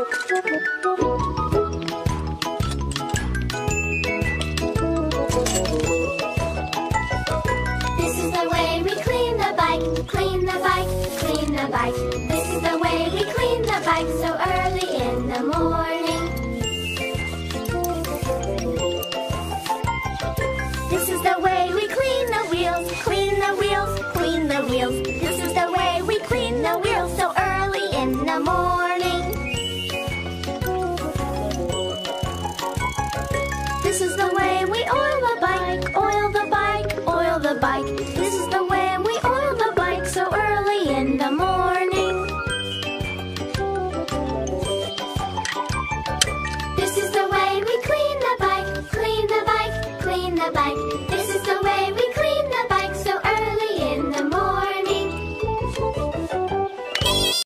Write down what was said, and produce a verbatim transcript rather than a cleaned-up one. This is the way we clean the wheels so early in the morning.